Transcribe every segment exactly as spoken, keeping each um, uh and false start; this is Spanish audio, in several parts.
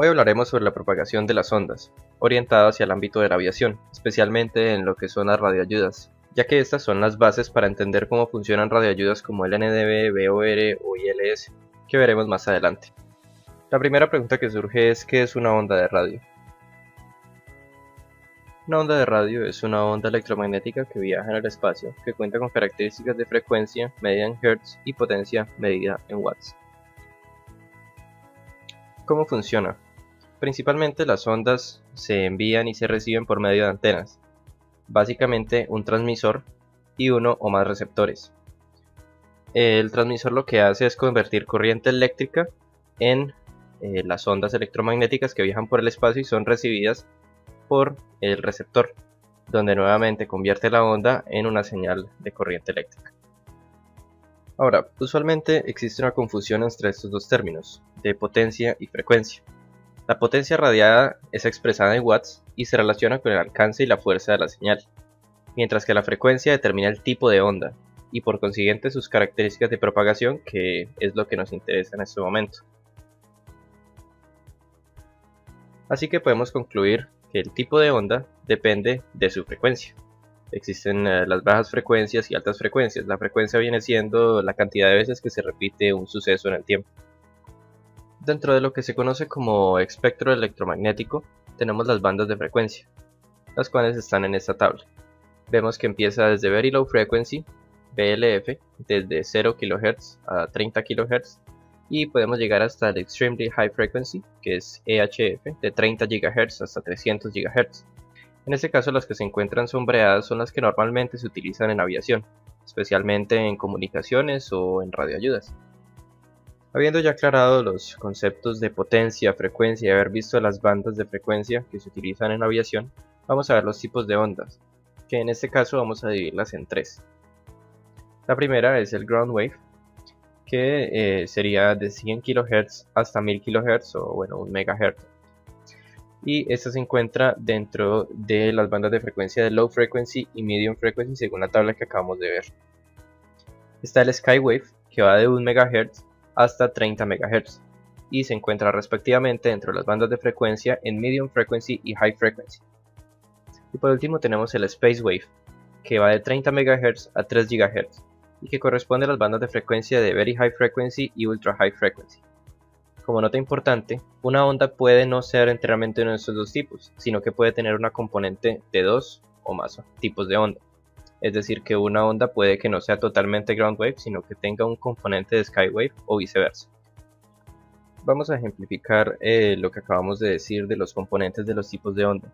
Hoy hablaremos sobre la propagación de las ondas, orientada hacia el ámbito de la aviación, especialmente en lo que son las radioayudas, ya que estas son las bases para entender cómo funcionan radioayudas como el N D B, V O R o I L S, que veremos más adelante. La primera pregunta que surge es ¿qué es una onda de radio? Una onda de radio es una onda electromagnética que viaja en el espacio, que cuenta con características de frecuencia medida en hertz y potencia medida en watts. ¿Cómo funciona? Principalmente las ondas se envían y se reciben por medio de antenas, básicamente un transmisor y uno o más receptores. El transmisor lo que hace es convertir corriente eléctrica en eh, las ondas electromagnéticas que viajan por el espacio y son recibidas por el receptor, donde nuevamente convierte la onda en una señal de corriente eléctrica. Ahora, usualmente existe una confusión entre estos dos términos, de potencia y frecuencia. La potencia radiada es expresada en watts y se relaciona con el alcance y la fuerza de la señal, mientras que la frecuencia determina el tipo de onda y por consiguiente sus características de propagación, que es lo que nos interesa en este momento. Así que podemos concluir que el tipo de onda depende de su frecuencia. Existen eh, las bajas frecuencias y altas frecuencias. La frecuencia viene siendo la cantidad de veces que se repite un suceso en el tiempo. Dentro de lo que se conoce como espectro electromagnético, tenemos las bandas de frecuencia, las cuales están en esta tabla. Vemos que empieza desde Very Low Frequency, V L F, desde cero kilohertz a treinta kilohertz, y podemos llegar hasta el Extremely High Frequency, que es E H F, de treinta gigahertz hasta trescientos gigahertz. En este caso, las que se encuentran sombreadas son las que normalmente se utilizan en aviación, especialmente en comunicaciones o en radioayudas. Habiendo ya aclarado los conceptos de potencia, frecuencia y haber visto las bandas de frecuencia que se utilizan en aviación, vamos a ver los tipos de ondas, que en este caso vamos a dividirlas en tres. La primera es el Ground Wave, que eh, sería de cien kilohertz hasta mil kilohertz o bueno, un megahertz. Y esta se encuentra dentro de las bandas de frecuencia de Low Frequency y Medium Frequency según la tabla que acabamos de ver. Está el Skywave, que va de un megahertz hasta treinta megahertz y se encuentra respectivamente dentro de las bandas de frecuencia en Medium Frequency y High Frequency. Y por último tenemos el Space Wave, que va de treinta megahertz a tres gigahertz. Y que corresponde a las bandas de frecuencia de Very High Frequency y Ultra High Frequency. Como nota importante, una onda puede no ser enteramente uno de estos dos tipos, sino que puede tener una componente de dos o más tipos de onda. Es decir, que una onda puede que no sea totalmente Ground Wave, sino que tenga un componente de Skywave o viceversa. Vamos a ejemplificar eh, lo que acabamos de decir de los componentes de los tipos de onda.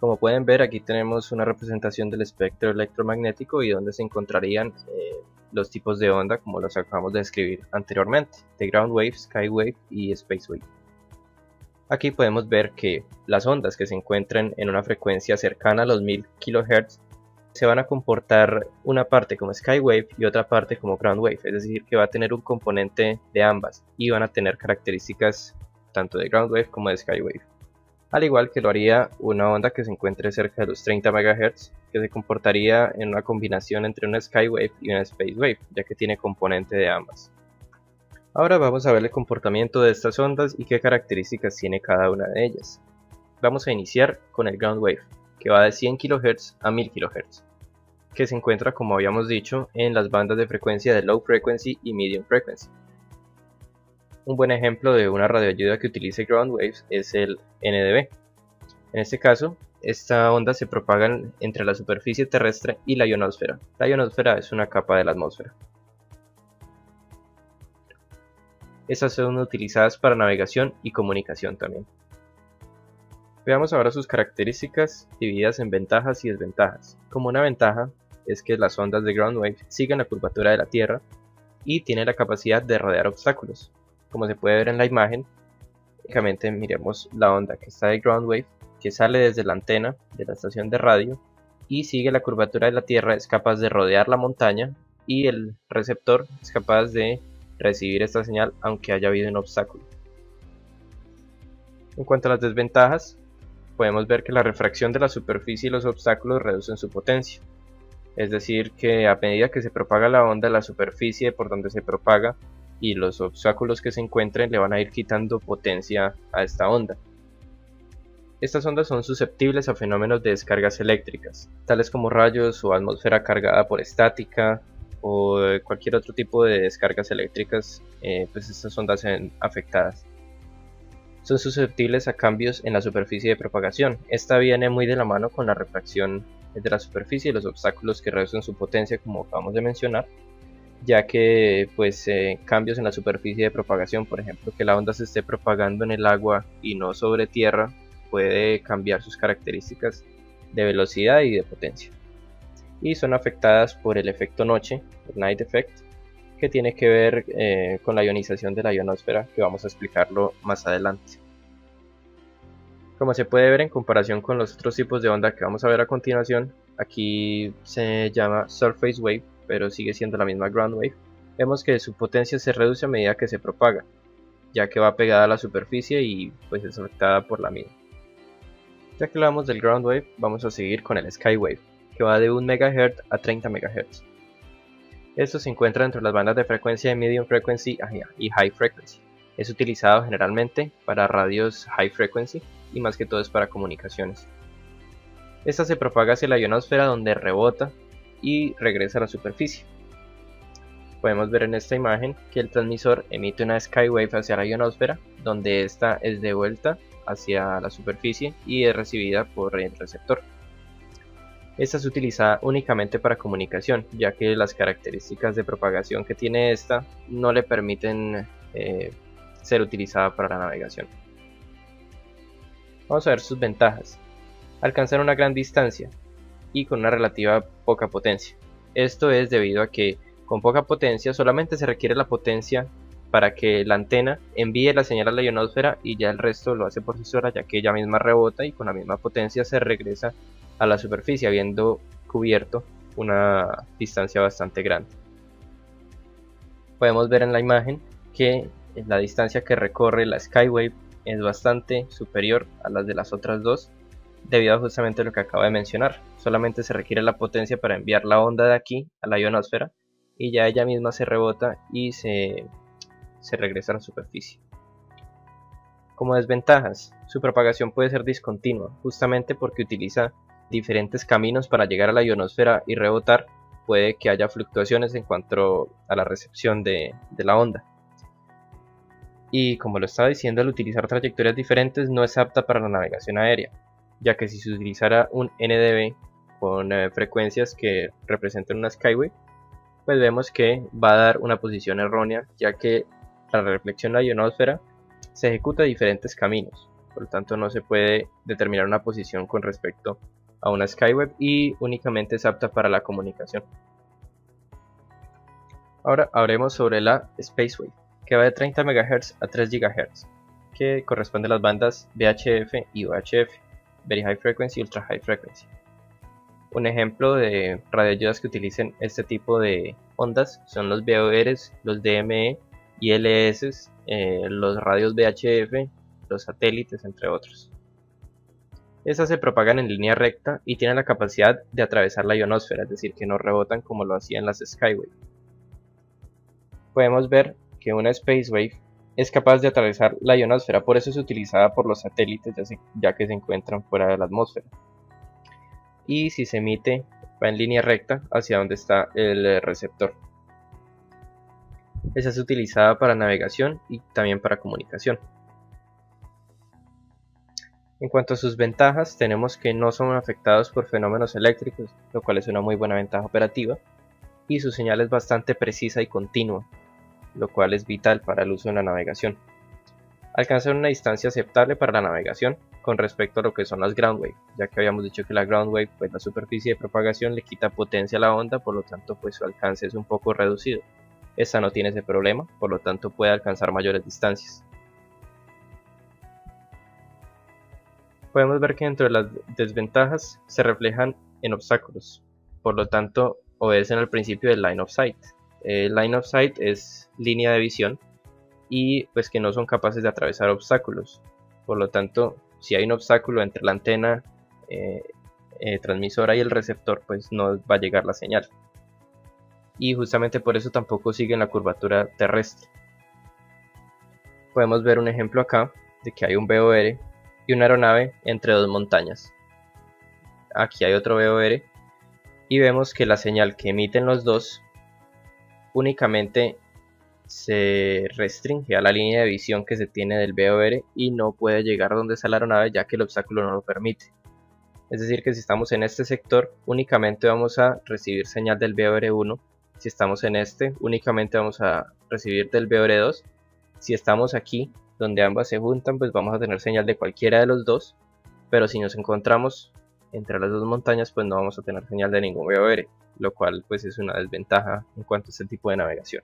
Como pueden ver, aquí tenemos una representación del espectro electromagnético y donde se encontrarían eh, los tipos de onda como los acabamos de describir anteriormente, de Ground Wave, Skywave y Space Wave. Aquí podemos ver que las ondas que se encuentran en una frecuencia cercana a los mil kilohertz se van a comportar una parte como Skywave y otra parte como Ground Wave, es decir que va a tener un componente de ambas y van a tener características tanto de Ground Wave como de Skywave. Al igual que lo haría una onda que se encuentre cerca de los treinta megahertz, que se comportaría en una combinación entre una Skywave y una Space Wave, ya que tiene componente de ambas. Ahora vamos a ver el comportamiento de estas ondas y qué características tiene cada una de ellas. Vamos a iniciar con el Ground Wave, que va de cien kilohertz a mil kilohertz, que se encuentra, como habíamos dicho, en las bandas de frecuencia de Low Frequency y Medium Frequency. Un buen ejemplo de una radioayuda que utilice Ground Waves es el N D B. En este caso, esta onda se propaga entre la superficie terrestre y la ionosfera. La ionosfera es una capa de la atmósfera. Estas son utilizadas para navegación y comunicación también. Veamos ahora sus características divididas en ventajas y desventajas. Como una ventaja es que las ondas de Ground Wave siguen la curvatura de la Tierra y tienen la capacidad de rodear obstáculos. Como se puede ver en la imagen, únicamente miremos la onda que está de Ground Wave, que sale desde la antena de la estación de radio y sigue la curvatura de la Tierra, es capaz de rodear la montaña y el receptor es capaz de recibir esta señal aunque haya habido un obstáculo. En cuanto a las desventajas, podemos ver que la refracción de la superficie y los obstáculos reducen su potencia. Es decir, que a medida que se propaga la onda, la superficie por donde se propaga y los obstáculos que se encuentren le van a ir quitando potencia a esta onda. Estas ondas son susceptibles a fenómenos de descargas eléctricas, tales como rayos o atmósfera cargada por estática o cualquier otro tipo de descargas eléctricas, eh, pues estas ondas se ven afectadas. Son susceptibles a cambios en la superficie de propagación. Esta viene muy de la mano con la refracción de la superficie y los obstáculos que reducen su potencia, como acabamos de mencionar, ya que pues eh, cambios en la superficie de propagación, por ejemplo que la onda se esté propagando en el agua y no sobre tierra, puede cambiar sus características de velocidad y de potencia, y son afectadas por el efecto noche, el night effect, que tiene que ver eh, con la ionización de la ionosfera, que vamos a explicarlo más adelante. Como se puede ver en comparación con los otros tipos de onda que vamos a ver a continuación, aquí se llama surface wave, pero sigue siendo la misma ground wave. Vemos que su potencia se reduce a medida que se propaga, ya que va pegada a la superficie y pues es afectada por la misma. Ya que hablamos del ground wave, vamos a seguir con el sky wave, que va de un megahertz a treinta megahertz. Esto se encuentra entre las bandas de frecuencia de medium frequency y high frequency. Es utilizado generalmente para radios high frequency y más que todo es para comunicaciones. Esta se propaga hacia la ionosfera, donde rebota y regresa a la superficie. Podemos ver en esta imagen que el transmisor emite una skywave hacia la ionosfera, donde esta es devuelta hacia la superficie y es recibida por el receptor. Esta es utilizada únicamente para comunicación, ya que las características de propagación que tiene esta no le permiten eh, ser utilizada para la navegación. Vamos a ver sus ventajas. Alcanzar una gran distancia y con una relativa poca potencia. Esto es debido a que con poca potencia solamente se requiere la potencia para que la antena envíe la señal a la ionosfera, y ya el resto lo hace por sí sola, ya que ella misma rebota y con la misma potencia se regresa a la superficie, habiendo cubierto una distancia bastante grande. Podemos ver en la imagen que la distancia que recorre la skywave es bastante superior a las de las otras dos, debido a justamente lo que acabo de mencionar. Solamente se requiere la potencia para enviar la onda de aquí a la ionosfera, y ya ella misma se rebota y se, se regresa a la superficie. Como desventajas, su propagación puede ser discontinua, justamente porque utiliza diferentes caminos para llegar a la ionosfera y rebotar. Puede que haya fluctuaciones en cuanto a la recepción de, de la onda. Y como lo estaba diciendo, al utilizar trayectorias diferentes no es apta para la navegación aérea, ya que si se utilizara un N D B con eh, frecuencias que representan una skyway, pues vemos que va a dar una posición errónea, ya que la reflexión de la ionosfera se ejecuta diferentes caminos, por lo tanto no se puede determinar una posición con respecto a una skyway y únicamente es apta para la comunicación. Ahora hablemos sobre la spaceway, que va de treinta megahertz a tres gigahertz, que corresponde a las bandas V H F y U H F, Very High Frequency y Ultra High Frequency. Un ejemplo de radioayudas que utilicen este tipo de ondas son los V O R, los D M E, I L S, eh, los radios V H F, los satélites, entre otros. Estas se propagan en línea recta y tienen la capacidad de atravesar la ionosfera, es decir, que no rebotan como lo hacían las skyway. Podemos ver que una spacewave es capaz de atravesar la ionosfera, por eso es utilizada por los satélites, ya que se encuentran fuera de la atmósfera. Y si se emite, va en línea recta hacia donde está el receptor. Esa es utilizada para navegación y también para comunicación. En cuanto a sus ventajas, tenemos que no son afectados por fenómenos eléctricos, lo cual es una muy buena ventaja operativa, y su señal es bastante precisa y continua, lo cual es vital para el uso en la navegación. Alcanzan una distancia aceptable para la navegación con respecto a lo que son las ground wave, ya que habíamos dicho que la ground wave, pues la superficie de propagación le quita potencia a la onda, por lo tanto pues su alcance es un poco reducido. Esta no tiene ese problema, por lo tanto puede alcanzar mayores distancias. Podemos ver que dentro de las desventajas se reflejan en obstáculos, por lo tanto obedecen al principio del line of sight. El line of sight es línea de visión, y pues que no son capaces de atravesar obstáculos. Por lo tanto, si hay un obstáculo entre la antena eh, eh, transmisora y el receptor, pues no va a llegar la señal. Y justamente por eso tampoco siguen la curvatura terrestre, podemos ver un ejemplo acá de que hay un V O R y una aeronave entre dos montañas. Aquí hay otro V O R y vemos que la señal que emiten los dos únicamente se restringe a la línea de visión que se tiene del V O R y no puede llegar donde está la aeronave, ya que el obstáculo no lo permite. Es decir, que si estamos en este sector únicamente vamos a recibir señal del V O R uno, si estamos en este únicamente vamos a recibir del V O R dos, si estamos aquí donde ambas se juntan pues vamos a tener señal de cualquiera de los dos, pero si nos encontramos entre las dos montañas pues no vamos a tener señal de ningún V O R, lo cual pues es una desventaja en cuanto a este tipo de navegación.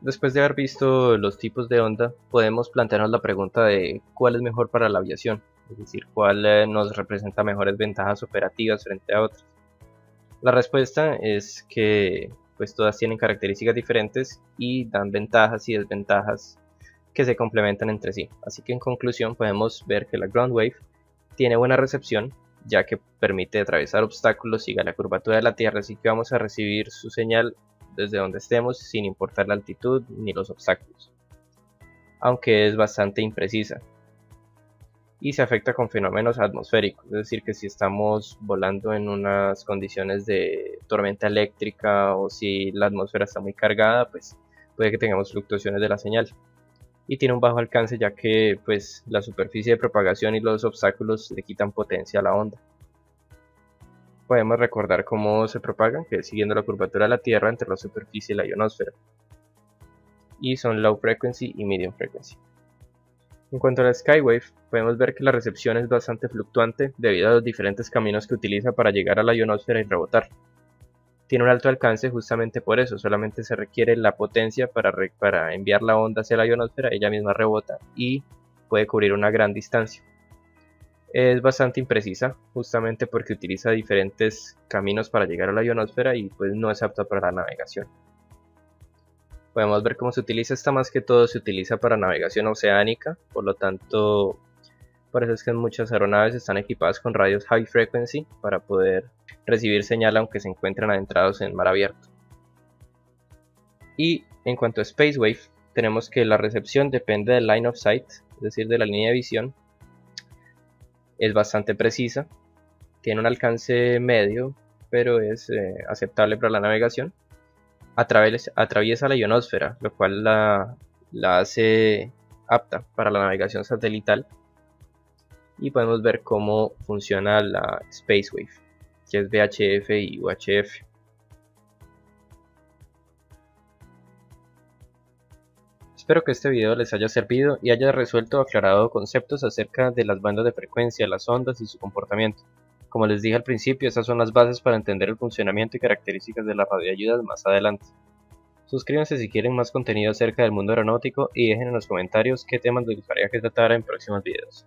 Después de haber visto los tipos de onda, podemos plantearnos la pregunta de cuál es mejor para la aviación, es decir, cuál nos representa mejores ventajas operativas frente a otras. La respuesta es que pues todas tienen características diferentes y dan ventajas y desventajas que se complementan entre sí. Así que en conclusión podemos ver que la Ground Wave tiene buena recepción, ya que permite atravesar obstáculos, sigue la curvatura de la Tierra, así que vamos a recibir su señal desde donde estemos, sin importar la altitud ni los obstáculos, aunque es bastante imprecisa y se afecta con fenómenos atmosféricos, es decir, que si estamos volando en unas condiciones de tormenta eléctrica o si la atmósfera está muy cargada, pues puede que tengamos fluctuaciones de la señal, y tiene un bajo alcance, ya que pues la superficie de propagación y los obstáculos le quitan potencia a la onda. Podemos recordar cómo se propagan, que es siguiendo la curvatura de la Tierra entre la superficie y la ionosfera, y son Low Frequency y Medium Frequency. En cuanto a la Skywave, podemos ver que la recepción es bastante fluctuante debido a los diferentes caminos que utiliza para llegar a la ionosfera y rebotar. Tiene un alto alcance justamente por eso, solamente se requiere la potencia para, re para enviar la onda hacia la ionosfera, ella misma rebota y puede cubrir una gran distancia. Es bastante imprecisa, justamente porque utiliza diferentes caminos para llegar a la ionosfera y pues no es apta para la navegación. Podemos ver cómo se utiliza esta, más que todo se utiliza para navegación oceánica, por lo tanto por eso es que muchas aeronaves están equipadas con radios high frequency para poder recibir señal aunque se encuentren adentrados en mar abierto. Y en cuanto a Space Wave, tenemos que la recepción depende del line of sight, es decir, de la línea de visión. Es bastante precisa, tiene un alcance medio, pero es eh, aceptable para la navegación. Atraves, atraviesa la ionosfera, lo cual la, la hace apta para la navegación satelital. Y podemos ver cómo funciona la Space Wave, que es V H F y U H F. Espero que este video les haya servido y haya resuelto o aclarado conceptos acerca de las bandas de frecuencia, las ondas y su comportamiento. Como les dije al principio, estas son las bases para entender el funcionamiento y características de las radioayudas más adelante. Suscríbanse si quieren más contenido acerca del mundo aeronáutico y dejen en los comentarios qué temas les gustaría que tratara en próximos videos.